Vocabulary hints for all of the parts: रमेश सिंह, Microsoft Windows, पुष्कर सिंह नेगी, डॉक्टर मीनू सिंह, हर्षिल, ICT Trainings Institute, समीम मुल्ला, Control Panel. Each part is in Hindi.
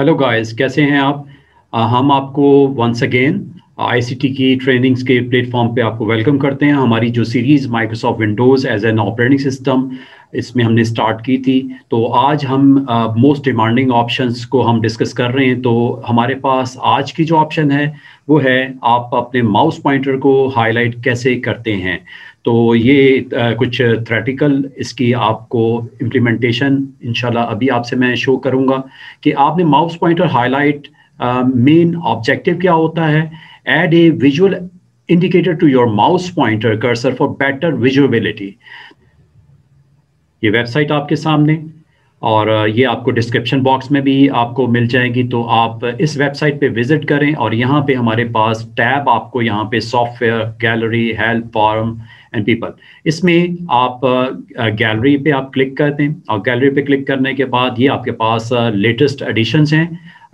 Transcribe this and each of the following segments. हेलो गाइस, कैसे हैं आप? हम आपको वंस अगेन आईसीटी की ट्रेनिंग्स के प्लेटफॉर्म पे आपको वेलकम करते हैं। हमारी जो series Microsoft Windows as an operating system, इसमें हमने स्टार्ट की थी। तो आज हम मोस्ट डिमांडिंग ऑप्शंस को हम डिस्कस कर रहे हैं। तो हमारे पास आज की जो ऑप्शन है वो है आप अपने माउस पॉइंटर को हाईलाइट कैसे करते हैं। तो ये कुछ थ्योरेटिकल इसकी आपको इम्प्लीमेंटेशन इंशाल्लाह अभी आपसे मैं शो करूँगा कि आपने mouse pointer highlight main objective क्या होता है। Add a visual indicator to your mouse pointer cursor for better visibility. ये वेबसाइट आपके सामने और ये आपको डिस्क्रिप्शन बॉक्स में भी आपको मिल जाएगी। तो आप इस वेबसाइट पे विजिट करें और यहाँ पे हमारे पास टैब आपको यहाँ पे software gallery, help, form and people, इसमें आप गैलरी पे आप क्लिक कर दें। और गैलरी पे क्लिक करने के बाद ये आपके पास लेटेस्ट एडिशंस हैं,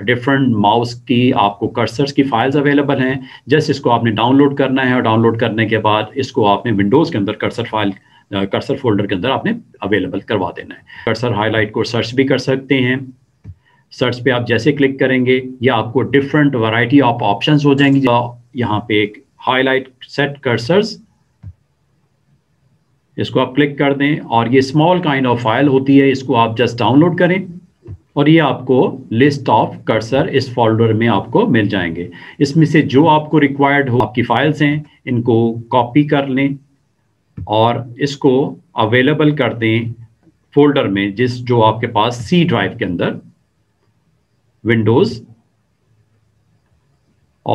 डिफरेंट माउस की आपको कर्सर्स की फाइल्स अवेलेबल हैं। जस्ट इसको आपने डाउनलोड करना है और डाउनलोड करने के बाद इसको आपने विंडोज़ के अंदर कर्सर फाइल कर्सर फोल्डर के अंदर आपने अवेलेबल करवा देना है। कर्सर हाईलाइट को सर्च भी कर सकते हैं। सर्च पे आप जैसे क्लिक करेंगे या आपको डिफरेंट वैरायटी ऑफ ऑप्शंस हो जाएंगी। यहाँ पे एक हाईलाइट सेट कर्सर्स, इसको आप क्लिक कर दें और ये स्मॉल काइंड ऑफ फाइल होती है, इसको आप जस्ट डाउनलोड करें और ये आपको लिस्ट ऑफ कर्सर इस फोल्डर में आपको मिल जाएंगे। इसमें से जो आपको रिक्वायर्ड हो, आपकी फाइल्स हैं, इनको कॉपी कर लें और इसको अवेलेबल कर दें फोल्डर में जो आपके पास सी ड्राइव के अंदर विंडोज़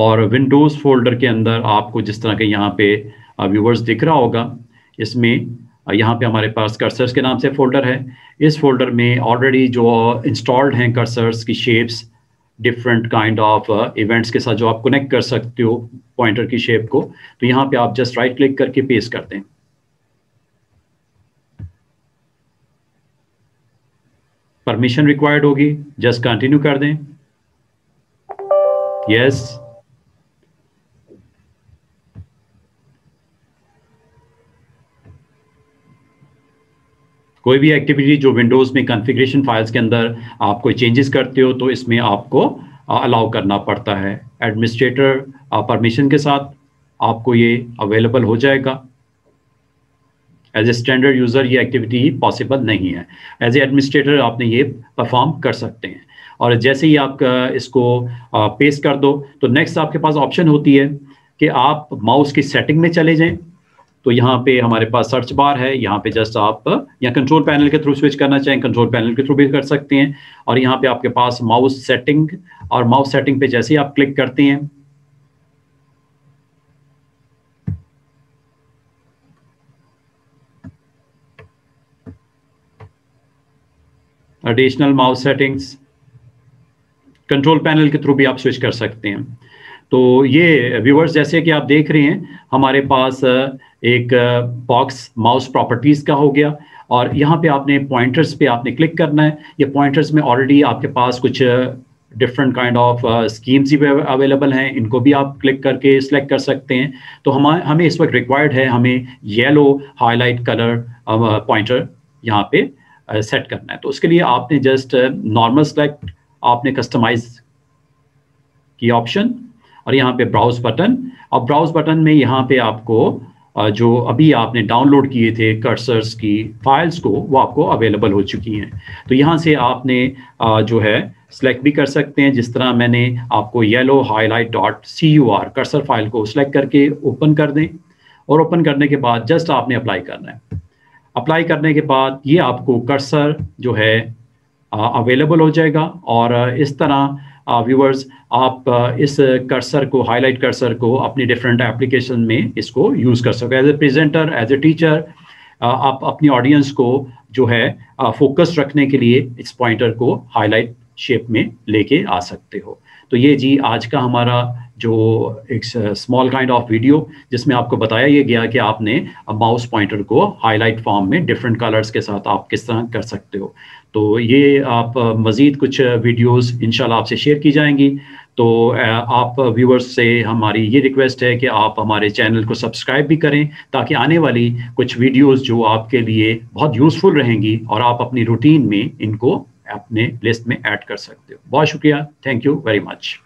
और विंडोज़ फोल्डर के अंदर आपको जिस तरह के यहाँ पे व्यूवर्स दिख रहा होगा, इसमें यहाँ पे हमारे पास कर्सर्स के नाम से फोल्डर है। इस फोल्डर में ऑलरेडी जो इंस्टॉल्ड हैं कर्सर्स की shapes, different kind of events के साथ जो आप कनेक्ट कर सकते हो पॉइंटर की शेप को, तो यहाँ पे आप जस्ट राइट क्लिक करके पेस्ट करते हैं। परमिशन रिक्वायर्ड होगी, जस्ट कंटिन्यू कर दें, यस। कोई भी एक्टिविटी जो विंडोज़ में कॉन्फ़िगरेशन फाइल्स के अंदर आप कोई चेंजेस करते हो तो इसमें आपको अलाउ करना पड़ता है। एडमिनिस्ट्रेटर परमिशन के साथ आपको ये अवेलेबल हो जाएगा। एज ए स्टैंडर्ड यूज़र ये एक्टिविटी पॉसिबल नहीं है, एज ए एडमिनिस्ट्रेटर आपने ये परफॉर्म कर सकते हैं। और जैसे ही आप इसको पेस्ट कर दो तो नेक्स्ट आपके पास ऑप्शन होती है कि आप माउस की सेटिंग में चले जाएँ। तो यहाँ पे हमारे पास सर्च बार है, यहाँ पे जस्ट आप या कंट्रोल पैनल के थ्रू स्विच करना चाहें, कंट्रोल पैनल के थ्रू भी कर सकते हैं। और यहाँ पे आपके पास माउस सेटिंग, और माउस सेटिंग पे जैसे ही आप क्लिक करते हैं additional mouse settings, control panel के थ्रू भी आप स्विच कर सकते हैं। तो ये व्यूअर्स जैसे कि आप देख रहे हैं हमारे पास एक बॉक्स माउस प्रॉपर्टीज़ का हो गया और यहाँ पे आपने पॉइंटर्स पे आपने क्लिक करना है। ये पॉइंटर्स में ऑलरेडी आपके पास कुछ डिफरेंट काइंड ऑफ स्कीम्स भी अवेलेबल हैं, इनको भी आप क्लिक करके सेलेक्ट कर सकते हैं। तो हमें इस वक्त रिक्वायर्ड है, हमें येलो हाईलाइट कलर पॉइंटर यहाँ पे सेट करना है। तो उसके लिए आपने जस्ट नॉर्मल सेलेक्ट, आपने कस्टमाइज की ऑप्शन और यहाँ पे ब्राउज बटन। अब ब्राउज बटन में यहाँ पे आपको जो अभी आपने डाउनलोड किए थे कर्सर्स की फाइल्स को, वो आपको अवेलेबल हो चुकी हैं। तो यहाँ से आपने जो है सेलेक्ट भी कर सकते हैं। जिस तरह मैंने आपको yellow highlight dot cur cursor file को सेलेक्ट करके ओपन कर दें और ओपन करने के बाद जस्ट आपने अप्लाई करना है। अप्लाई करने के बाद ये आपको कर्सर जो है अवेलेबल हो जाएगा। और इस तरह व्यूअर्स आप इस कर्सर को, हाईलाइट कर्सर को अपनी डिफरेंट एप्लीकेशन में इसको यूज़ कर सकते हो। As a presenter, as a teacher, आप अपनी ऑडियंस को जो है फोकस रखने के लिए इस पॉइंटर को हाईलाइट शेप में लेके आ सकते हो। तो ये जी आज का हमारा जो एक स्मॉल काइंड ऑफ वीडियो जिसमें आपको बताया ये गया कि आपने माउस पॉइंटर को हाईलाइट फॉर्म में डिफरेंट कलर्स के साथ आप किस तरह कर सकते हो। तो ये आप मज़ीद कुछ वीडियोस इंशाल्लाह आपसे शेयर की जाएंगी। तो आप व्यूअर्स से हमारी ये रिक्वेस्ट है कि आप हमारे चैनल को सब्सक्राइब भी करें ताकि आने वाली कुछ वीडियोस जो आपके लिए बहुत यूज़फुल रहेंगी और आप अपनी रूटीन में इनको अपने लिस्ट में ऐड कर सकते हो। बहुत शुक्रिया, थैंक यू वेरी मच।